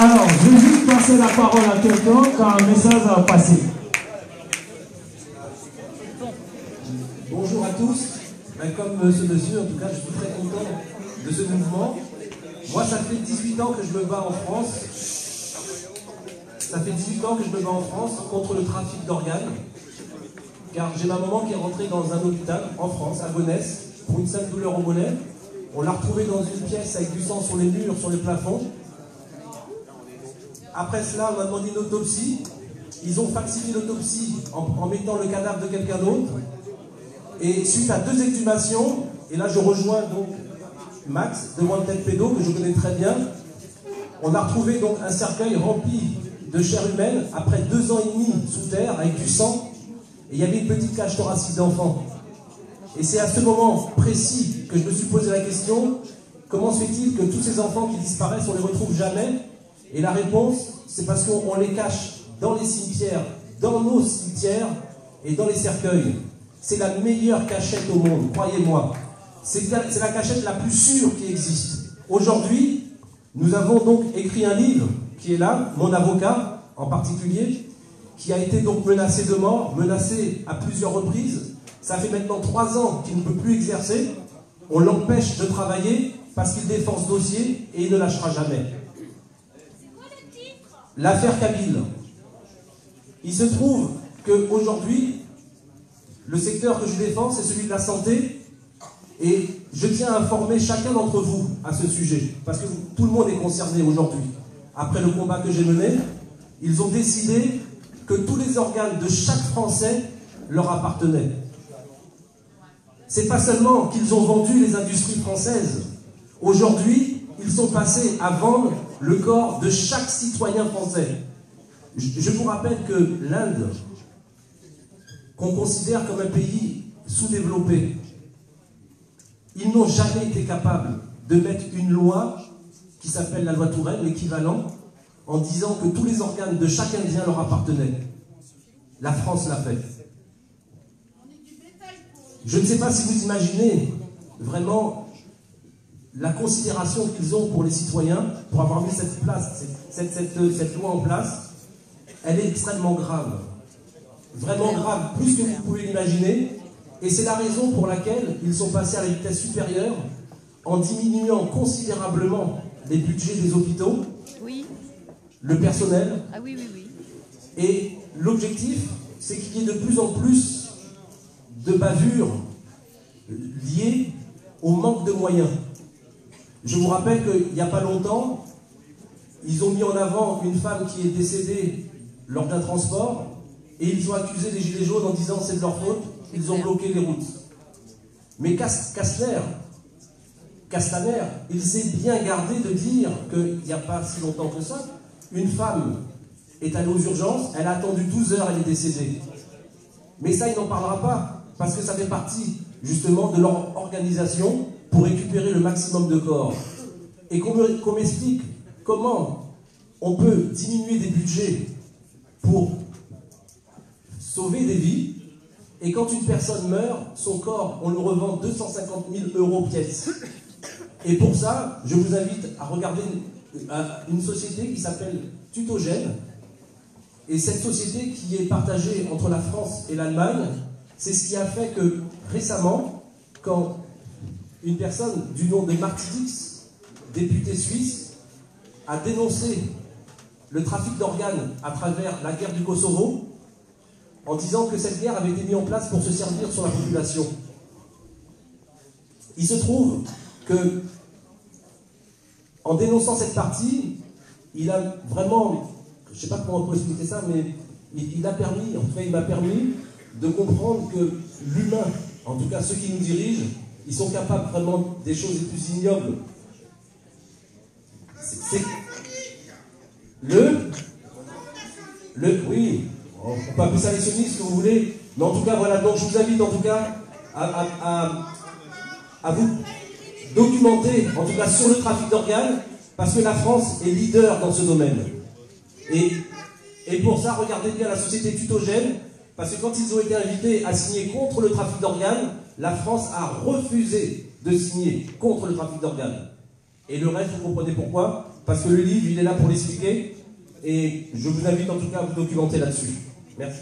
Alors, je vais juste passer la parole à quelqu'un quand un message a passé. Bonjour à tous. Comme ce monsieur, en tout cas, je suis très content de ce mouvement. Moi, ça fait 18 ans que je me bats en France. Ça fait 18 ans que je me bats en France contre le trafic d'organes. Car j'ai ma maman qui est rentrée dans un hôpital en France, à Gonesse, pour une simple douleur au mollet. On l'a retrouvée dans une pièce avec du sang sur les murs, sur les plafonds. Après cela, on a demandé une autopsie. Ils ont falsifié l'autopsie en mettant le cadavre de quelqu'un d'autre. Et suite à deux exhumations, et là je rejoins donc Max de Wanted Pedo, que je connais très bien, on a retrouvé donc un cercueil rempli de chair humaine après 2 ans et demi sous terre avec du sang, et il y avait une petite cage thoracique d'enfant. Et c'est à ce moment précis que je me suis posé la question, comment se fait-il que tous ces enfants qui disparaissent, on ne les retrouve jamais? Et la réponse, c'est parce qu'on les cache dans les cimetières, dans nos cimetières et dans les cercueils. C'est la meilleure cachette au monde, croyez-moi. C'est la cachette la plus sûre qui existe. Aujourd'hui, nous avons donc écrit un livre qui est là, mon avocat en particulier, qui a été donc menacé de mort, menacé à plusieurs reprises. Ça fait maintenant 3 ans qu'il ne peut plus exercer. On l'empêche de travailler parce qu'il défend ce dossier et il ne lâchera jamais. L'affaire Kabile. Il se trouve qu'aujourd'hui, le secteur que je défends, c'est celui de la santé, et je tiens à informer chacun d'entre vous à ce sujet, parce que tout le monde est concerné aujourd'hui. Après le combat que j'ai mené, ils ont décidé que tous les organes de chaque Français leur appartenaient. C'est pas seulement qu'ils ont vendu les industries françaises. Aujourd'hui, ils sont passés à vendre le corps de chaque citoyen français. Je vous rappelle que l'Inde, qu'on considère comme un pays sous-développé, ils n'ont jamais été capables de mettre une loi qui s'appelle la loi Touraine, l'équivalent, en disant que tous les organes de chaque Indien leur appartenaient. La France l'a fait. Je ne sais pas si vous imaginez vraiment la considération qu'ils ont pour les citoyens, pour avoir mis cette loi en place. Elle est extrêmement grave. Vraiment grave, plus que vous pouvez l'imaginer, et c'est la raison pour laquelle ils sont passés à la vitesse supérieure en diminuant considérablement les budgets des hôpitaux, oui, le personnel, ah oui, oui, oui. Et l'objectif, c'est qu'il y ait de plus en plus de bavures liées au manque de moyens. Je vous rappelle qu'il n'y a pas longtemps, ils ont mis en avant une femme qui est décédée lors d'un transport, et ils ont accusé les Gilets jaunes en disant c'est de leur faute, ils ont bloqué les routes. Mais Castaner, il s'est bien gardé de dire qu'il n'y a pas si longtemps que ça, une femme est allée aux urgences, elle a attendu 12 heures, elle est décédée. Mais ça, il n'en parlera pas, parce que ça fait partie justement de leur organisation pour récupérer le maximum de corps. Et qu'on m'explique comment on peut diminuer des budgets pour sauver des vies, et quand une personne meurt, son corps, on le revend 250 000 € pièce. Et pour ça, je vous invite à regarder une société qui s'appelle Tutogène, et cette société qui est partagée entre la France et l'Allemagne, c'est ce qui a fait que récemment, quand une personne du nom de Marc Stix, député suisse, a dénoncé le trafic d'organes à travers la guerre du Kosovo, en disant que cette guerre avait été mise en place pour se servir sur la population. Il se trouve que, en dénonçant cette partie, il a vraiment, je ne sais pas comment on peut expliquer ça, mais il a permis, en tout cas il m'a permis, de comprendre que l'humain, en tout cas ceux qui nous dirigent, ils sont capables vraiment des choses les plus ignobles. Oui. On peut appeler ça les soumis, ce que vous voulez. Mais en tout cas, voilà, donc je vous invite en tout cas à vous documenter, en tout cas sur le trafic d'organes, parce que la France est leader dans ce domaine. Et pour ça, regardez bien la société Tutogène, parce que quand ils ont été invités à signer contre le trafic d'organes, la France a refusé de signer contre le trafic d'organes. Et le reste, vous comprenez pourquoi? parce que le livre, il est là pour l'expliquer, et je vous invite en tout cas à vous documenter là-dessus. Merci.